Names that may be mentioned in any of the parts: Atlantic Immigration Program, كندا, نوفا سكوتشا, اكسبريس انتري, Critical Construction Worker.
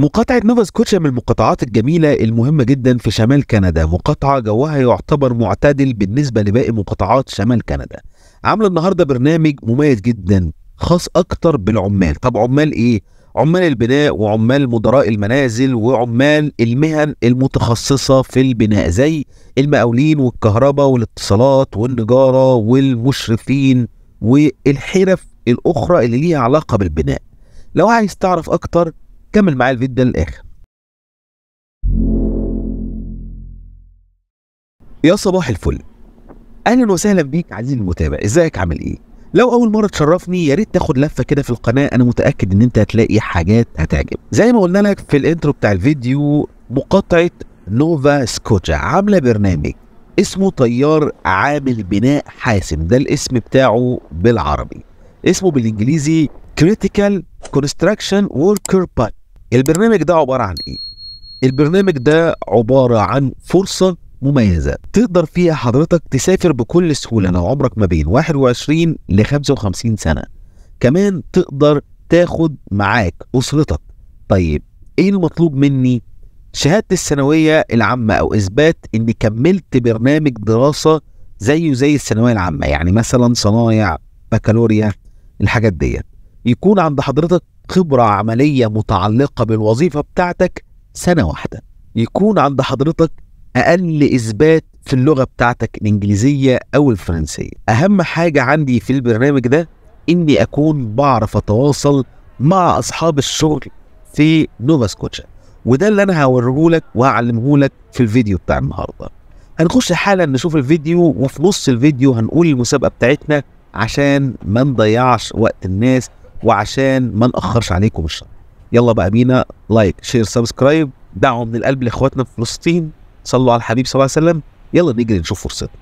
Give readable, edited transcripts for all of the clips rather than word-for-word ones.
مقاطعة نوفا سكوتشا من المقاطعات الجميلة المهمة جدا في شمال كندا، مقاطعة جوها يعتبر معتدل بالنسبة لباقي مقاطعات شمال كندا. عاملة النهاردة برنامج مميز جدا خاص أكتر بالعمال. طب عمال إيه؟ عمال البناء وعمال مدراء المنازل وعمال المهن المتخصصة في البناء زي المقاولين والكهرباء والاتصالات والنجارة والمشرفين والحرف الأخرى اللي ليها علاقة بالبناء. لو عايز تعرف أكتر كمل معايا الفيديو للآخر. يا صباح الفل، أهلا وسهلا بيك عزيزي المتابع، إزيك عامل إيه؟ لو أول مرة تشرفني يا ريت تاخد لفة كده في القناة، أنا متأكد إن أنت هتلاقي حاجات هتعجبك. زي ما قلنا لك في الإنترو بتاع الفيديو، مقاطعة نوفا سكوتشا عاملة برنامج اسمه طيار عامل بناء حاسم، ده الاسم بتاعه بالعربي، اسمه بالإنجليزي Critical Construction Worker Pack. البرنامج ده عبارة عن إيه؟ البرنامج ده عبارة عن فرصة مميزة تقدر فيها حضرتك تسافر بكل سهولة لو عمرك ما بين 21 ل 55 سنة. كمان تقدر تاخد معاك أسرتك. طيب إيه المطلوب مني؟ شهادة الثانوية العامة أو إثبات إني كملت برنامج دراسة زيه زي الثانوية العامة، يعني مثلا صنايع، بكالوريا، الحاجات ديت. يكون عند حضرتك خبرة عملية متعلقة بالوظيفة بتاعتك سنة واحدة. يكون عند حضرتك أقل إثبات في اللغة بتاعتك الإنجليزية أو الفرنسية. أهم حاجة عندي في البرنامج ده إني أكون بعرف أتواصل مع أصحاب الشغل في نوفا سكوتشا، وده اللي أنا هوريهولك وهعلمهولك في الفيديو بتاع النهاردة. هنخش حالا نشوف الفيديو، وفي نص الفيديو هنقول المسابقة بتاعتنا عشان ما نضيعش وقت الناس وعشان ما نأخرش عليكم الشرح. يلا بقى بينا، لايك، شير، سبسكرايب، دعوة من القلب لإخواتنا في فلسطين، صلوا على الحبيب صلى الله عليه وسلم. يلا نجري نشوف فرصتنا.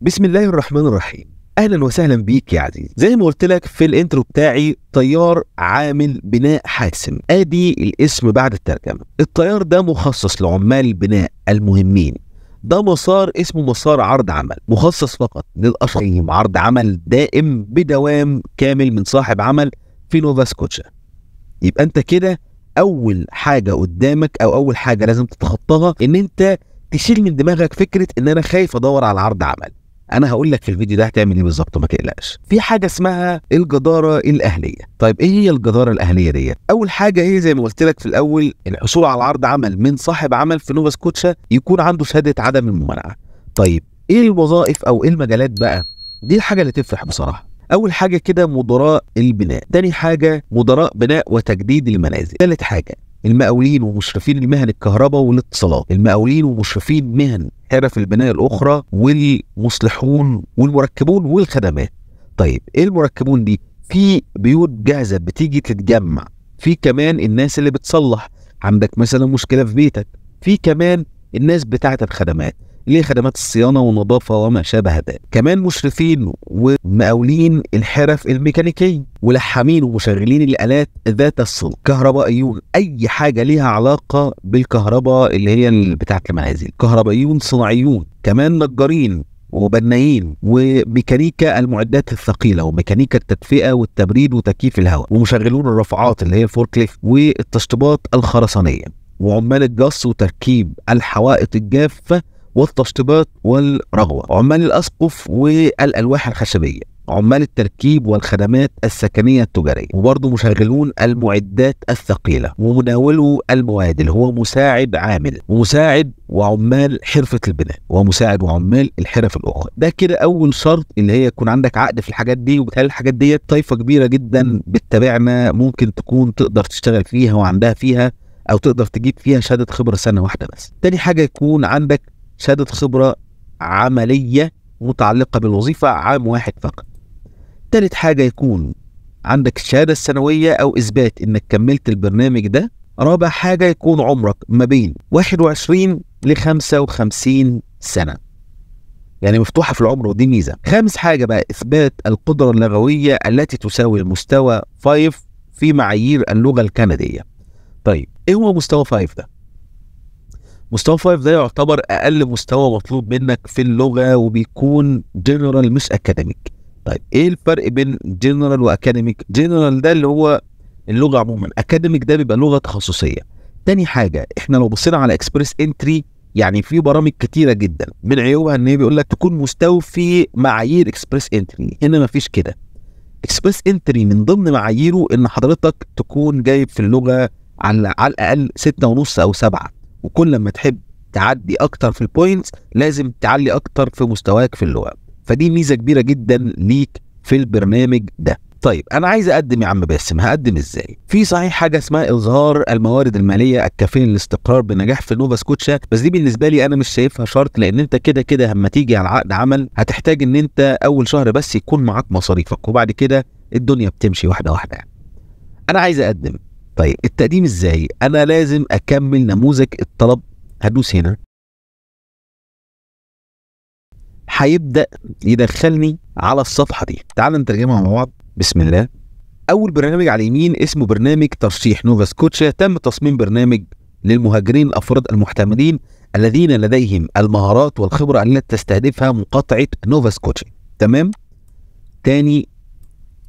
بسم الله الرحمن الرحيم، أهلا وسهلا بيك يا عزيزي. زي ما قلت لك في الانترو بتاعي، طيار عامل بناء حاسم، آدي الاسم بعد الترجمة. الطيار ده مخصص لعمال البناء المهمين. ده مسار اسمه مسار عرض عمل، مخصص فقط للأشخاص عرض عمل دائم بدوام كامل من صاحب عمل في نوفا سكوتشا. يبقى انت كده اول حاجة قدامك او اول حاجة لازم تتخطاها ان انت تشيل من دماغك فكرة ان انا خايف ادور على عرض عمل. انا هقول لك في الفيديو ده هتعمل ايه بالظبط، ما تقلقش. في حاجة اسمها الجدارة الاهلية. طيب ايه هي الجدارة الاهلية ديت؟ اول حاجة هي زي ما قلت لك في الاول، الحصول على عرض عمل من صاحب عمل في نوفا سكوتشا يكون عنده شهادة عدم الممانعة. طيب ايه الوظائف او ايه المجالات بقى؟ دي الحاجة اللي تفرح بصراحة. اول حاجة كده مدراء البناء، تاني حاجة مدراء بناء وتجديد المنازل، تالت حاجة المقاولين ومشرفين المهن الكهرباء والاتصالات، المقاولين ومشرفين مهن حرف البناء الأخرى، والمصلحون والمركبون والخدمات. طيب إيه المركبون دي؟ في بيوت جاهزة بتيجي تتجمع، في كمان الناس اللي بتصلح، عندك مثلا مشكلة في بيتك، في كمان الناس بتاعة الخدمات اللي هي خدمات الصيانة والنظافة وما شابه ذلك، كمان مشرفين ومقاولين الحرف الميكانيكية، ولحامين ومشغلين الآلات ذات الصلب، كهربائيون أي حاجة ليها علاقة بالكهرباء اللي هي بتاعة المنازل، كهربائيون صناعيون، كمان نجارين وبنايين، وميكانيكا المعدات الثقيلة وميكانيكا التدفئة والتبريد وتكييف الهواء، ومشغلون الرفعات اللي هي الفوركليفت والتشطيبات الخرسانية، وعمال الجص وتركيب الحوائط الجافة والتشطيبات والرغوة، عمال الأسقف والألواح الخشبية، عمال التركيب والخدمات السكنية التجارية، وبرضه مشغلون المعدات الثقيلة، ومناولو المواد اللي هو مساعد عامل ومساعد وعمال حرفة البناء ومساعد وعمال الحرف الأخرى. ده كده أول شرط اللي هي يكون عندك عقد في الحاجات دي، وبالتالي الحاجات دي طائفة كبيرة جدا بتتابعنا ممكن تكون تقدر تشتغل فيها وعندها فيها أو تقدر تجيب فيها شهادة خبرة سنة واحدة بس. تاني حاجة يكون عندك شهادة خبرة عملية متعلقة بالوظيفة عام واحد فقط. تالت حاجة يكون عندك الشهادة السنوية أو إثبات إنك كملت البرنامج ده. رابع حاجة يكون عمرك ما بين 21 ل 55 سنة، يعني مفتوحة في العمر ودي ميزة. خامس حاجة بقى إثبات القدرة اللغوية التي تساوي المستوى 5 في معايير اللغة الكندية. طيب إيه هو مستوى 5 ده؟ مستوى 5 ده يعتبر أقل مستوى مطلوب منك في اللغة، وبيكون جنرال مش أكاديميك. طيب ايه الفرق بين جنرال واكاديميك؟ جنرال ده اللي هو اللغه عموما، اكاديميك ده بيبقى لغه تخصصيه. تاني حاجه احنا لو بصينا على اكسبريس انتري، يعني في برامج كتيره جدا، من عيوبها ان هي بيقول لك تكون مستوفي معايير اكسبريس انتري. هنا مفيش كده. اكسبريس انتري من ضمن معاييره ان حضرتك تكون جايب في اللغه على الاقل 6.5 او 7، وكل لما تحب تعدي اكتر في البوينتس لازم تعلي اكتر في مستواك في اللغه، فدي ميزه كبيره جدا ليك في البرنامج ده. طيب انا عايز اقدم يا عم باسم، هقدم ازاي؟ في صحيح حاجه اسمها اظهار الموارد الماليه الكافيه للاستقرار بنجاح في نوفا سكوتشا، بس دي بالنسبه لي انا مش شايفها شرط، لان انت كده كده لما تيجي على عقد عمل هتحتاج ان انت اول شهر بس يكون معاك مصاريفك، وبعد كده الدنيا بتمشي واحده واحده يعني. انا عايز اقدم، طيب التقديم ازاي؟ انا لازم اكمل نموذج الطلب، هدوس هنا هيبدأ يدخلني على الصفحة دي. تعال نترجمها مع بعض بسم الله. أول برنامج على اليمين اسمه برنامج ترشيح نوفا سكوتشا، تم تصميم برنامج للمهاجرين الأفراد المحتملين الذين لديهم المهارات والخبرة التي تستهدفها مقاطعة نوفا سكوتشا، تمام؟ تاني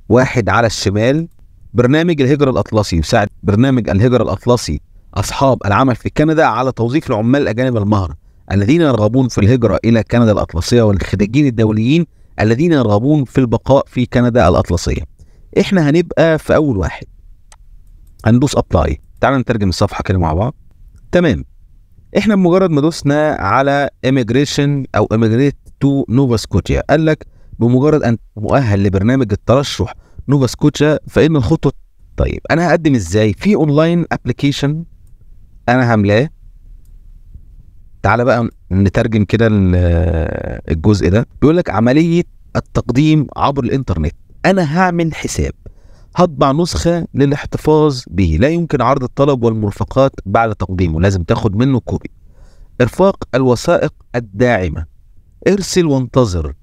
واحد على الشمال برنامج الهجرة الأطلسي، يساعد برنامج الهجرة الأطلسي أصحاب العمل في كندا على توظيف العمال الأجانب المهرة الذين يرغبون في الهجرة إلى كندا الأطلسية والخريجين الدوليين الذين يرغبون في البقاء في كندا الأطلسية. إحنا هنبقى في أول واحد، هندوس أبلاي. تعال نترجم الصفحة كده مع بعض، تمام. إحنا بمجرد ما دوسنا على إيميجريشن أو إيميجريت تو نوفا سكوتشا، قال لك بمجرد أن مؤهل لبرنامج الترشح نوفا سكوتشا فإن الخطوة. طيب أنا هقدم إزاي؟ في أونلاين أبليكيشن أنا هملاه. تعالى بقى نترجم كده الجزء ده. بيقول لك عملية التقديم عبر الانترنت، انا هعمل حساب، هطبع نسخة للاحتفاظ به، لا يمكن عرض الطلب والمرفقات بعد تقديمه، لازم تاخد منه كوبي. ارفاق الوثائق الداعمة، ارسل وانتظر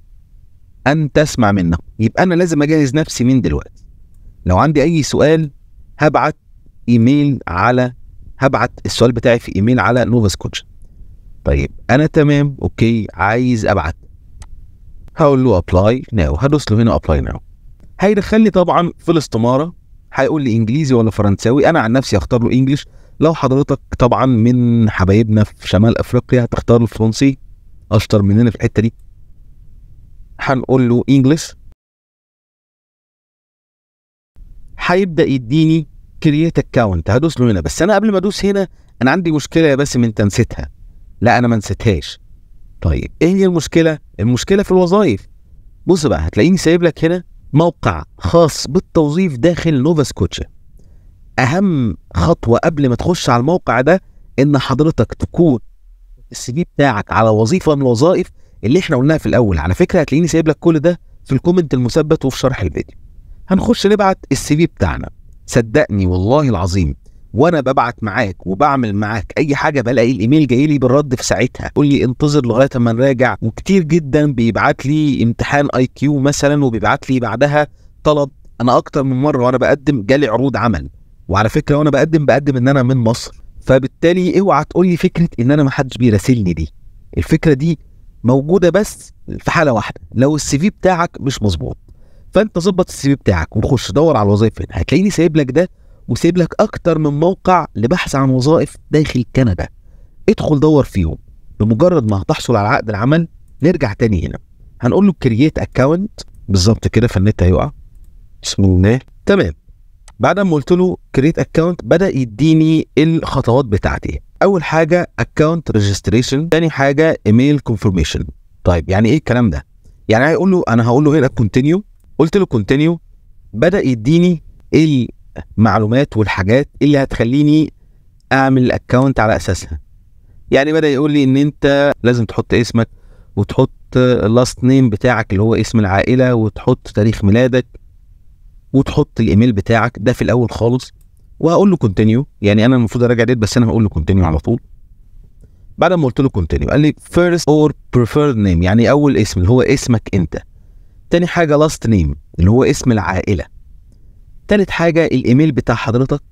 ان تسمع منه. يبقى انا لازم اجهز نفسي من دلوقتي، لو عندي اي سؤال هبعت السؤال بتاعي في ايميل على نوفا سكوتشا. طيب انا تمام، اوكي، عايز ابعت، هقول له ابلاي ناو، هدوس له هنا ابلاي ناو. هيدخلني طبعا في الاستماره، هيقول لي انجليزي ولا فرنساوي، انا عن نفسي اختار له انجلش. لو حضرتك طبعا من حبايبنا في شمال افريقيا هتختار الفرنسي، اشطر مننا في الحته دي. هنقول له انجلش، هيبدا يديني كرييت اكونت، هدوس له هنا. بس انا قبل ما ادوس هنا انا عندي مشكله يا باسم انت نسيتها. لا انا ما نسيتهاش. طيب ايه هي المشكله؟ المشكله في الوظائف. بص بقى، هتلاقيني سايب لك هنا موقع خاص بالتوظيف داخل نوفا سكوتشا. اهم خطوه قبل ما تخش على الموقع ده ان حضرتك تكون السي في بتاعك على وظيفه من الوظائف اللي احنا قلناها في الاول. على فكره هتلاقيني سايب لك كل ده في الكومنت المثبت وفي شرح الفيديو. هنخش نبعت السي في بتاعنا. صدقني والله العظيم وانا ببعت معاك وبعمل معاك اي حاجه بلاقي الايميل جاي لي بالرد في ساعتها، قول لي انتظر لغايه اما نراجع. وكتير جدا بيبعت لي امتحان اي كيو مثلا، وبيبعت لي بعدها طلب. انا اكتر من مره وانا بقدم جالي عروض عمل، وعلى فكره وانا بقدم ان انا من مصر، فبالتالي اوعى تقول لي فكره ان انا ما حدش بيراسلني. دي الفكره دي موجوده بس في حاله واحده، لو السي في بتاعك مش مظبوط. فانت ظبط السي في بتاعك وخش دور على الوظائف. هنا هتلاقيني سايب لك ده وسيب لك اكتر من موقع لبحث عن وظائف داخل كندا، ادخل دور فيهم. بمجرد ما هتحصل على عقد العمل نرجع تاني هنا، هنقول له كرييت اكونت بالظبط كده، فالنت هيقع بسم الله. تمام، بعد ما قلت له كرييت اكونت بدا يديني الخطوات بتاعتي. اول حاجه اكونت ريجستريشن، تاني حاجه ايميل كونفرميشن. طيب يعني ايه الكلام ده؟ يعني هيقول له، انا هقول له هنا كونتينيو، قلت له كونتينيو، بدا يديني معلومات والحاجات اللي هتخليني اعمل الاكونت على اساسها. يعني بدا يقول لي ان انت لازم تحط اسمك وتحط اللاست نيم بتاعك اللي هو اسم العائله، وتحط تاريخ ميلادك، وتحط الايميل بتاعك ده في الاول خالص. وهقول له كونتينيو، يعني انا المفروض اراجع ديت بس انا هقول له كونتينيو على طول. بعد ما قلت له كونتينيو قال لي فيرست اور بريفيرد نيم، يعني اول اسم اللي هو اسمك انت. تاني حاجه لاست نيم اللي هو اسم العائله. تالت حاجة الإيميل بتاع حضرتك،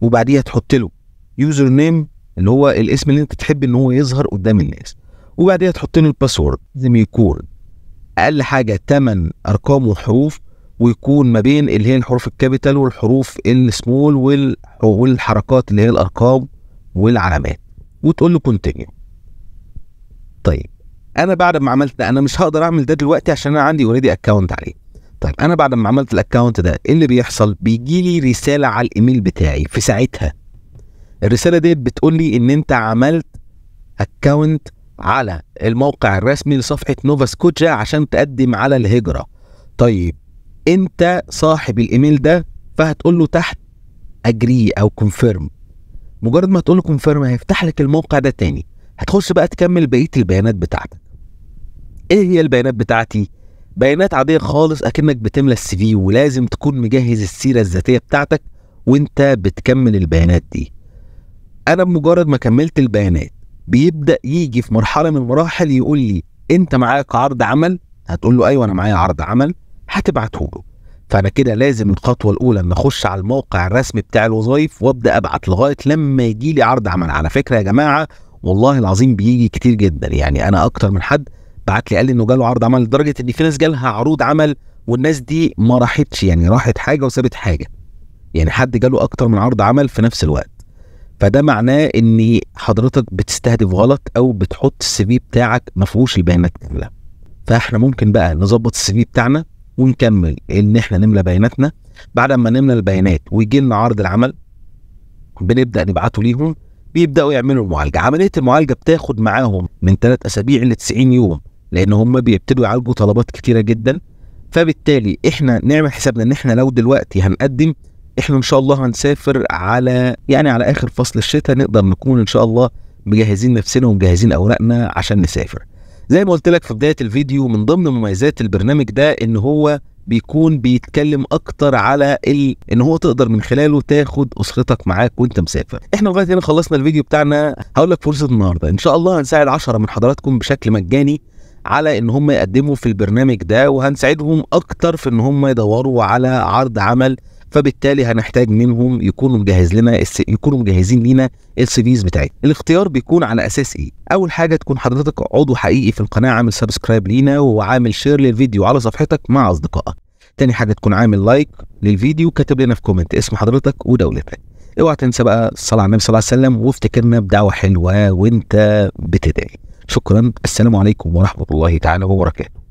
وبعديها تحط له يوزر نيم اللي هو الاسم اللي أنت تحب إن هو يظهر قدام الناس، وبعديها تحط له الباسورد، لازم يكون اقل حاجه 8 ارقام وحروف، ويكون ما بين اللي هي الحروف الكابيتال والحروف السمول والحركات اللي هي الارقام والعلامات، وتقول له كونتينيو. طيب انا بعد ما عملت ده، انا مش هقدر اعمل ده دلوقتي عشان انا عندي اوريدي اكونت عليه. طيب انا بعد ما عملت الاكونت ده ايه اللي بيحصل؟ بيجي لي رساله على الايميل بتاعي. في ساعتها الرساله ديت بتقول لي ان انت عملت اكونت على الموقع الرسمي لصفحه نوفا سكوتشا عشان تقدم على الهجره. طيب انت صاحب الايميل ده، فهتقول له تحت اجري او كونفيرم. مجرد ما هتقول له كونفيرم هيفتح لك الموقع ده تاني. هتخش بقى تكمل بقيه البيانات بتاعتك. ايه هي البيانات بتاعتي؟ بيانات عاديه خالص اكنك بتملى السي في، ولازم تكون مجهز السيره الذاتيه بتاعتك وانت بتكمل البيانات دي. انا بمجرد ما كملت البيانات بيبدا يجي في مرحله من المراحل يقول لي انت معاك عرض عمل، هتقول له ايوه انا معايا عرض عمل، هتبعته له. فانا كده لازم الخطوه الاولى ان اخش على الموقع الرسمي بتاع الوظائف وابدا ابعت لغايه لما يجي لي عرض عمل. على فكره يا جماعه والله العظيم بيجي كتير جدا، يعني انا اكتر من حد بعت لي قال لي انه جاله عرض عمل، لدرجه ان في ناس جالها عروض عمل والناس دي ما راحتش، يعني راحت حاجه وسابت حاجه. يعني حد جاله اكتر من عرض عمل في نفس الوقت. فده معناه ان حضرتك بتستهدف غلط او بتحط السي في بتاعك ما فيهوش البيانات كامله. فاحنا ممكن بقى نظبط السي في بتاعنا ونكمل ان احنا نملى بياناتنا. بعد ما نملى البيانات ويجي لنا عرض العمل بنبدا نبعته ليهم، بيبداوا يعملوا المعالجه. عمليه المعالجه بتاخد معاهم من 3 اسابيع ل 90 يوم، لان هم بيبتدوا يعالجوا طلبات كتيره جدا. فبالتالي احنا نعمل حسابنا ان احنا لو دلوقتي هنقدم، احنا ان شاء الله هنسافر على يعني على اخر فصل الشتاء، نقدر نكون ان شاء الله مجهزين نفسنا ومجهزين اوراقنا عشان نسافر. زي ما قلت لك في بدايه الفيديو، من ضمن مميزات البرنامج ده ان هو بيكون بيتكلم اكتر على ان هو تقدر من خلاله تاخد اسرتك معاك وانت مسافر. احنا لغايه هنا خلصنا الفيديو بتاعنا. هقول لك فرصه النهارده ان شاء الله هنساعد 10 من حضراتكم بشكل مجاني على ان هم يقدموا في البرنامج ده، وهنساعدهم اكتر في ان هم يدوروا على عرض عمل. فبالتالي هنحتاج منهم يكونوا مجهزين لينا السي فيز بتاعتنا. الاختيار بيكون على اساس ايه؟ اول حاجه تكون حضرتك عضو حقيقي في القناه، عامل سبسكرايب لينا وعامل شير للفيديو على صفحتك مع اصدقائك. تاني حاجه تكون عامل لايك للفيديو وكاتب لنا في كومنت اسم حضرتك ودولتك. اوعى تنسى بقى الصلاه على النبي صلى الله عليه وسلم، وافتكرنا بدعوه حلوه وانت بتدعي. شكرا، السلام عليكم ورحمه الله تعالى وبركاته.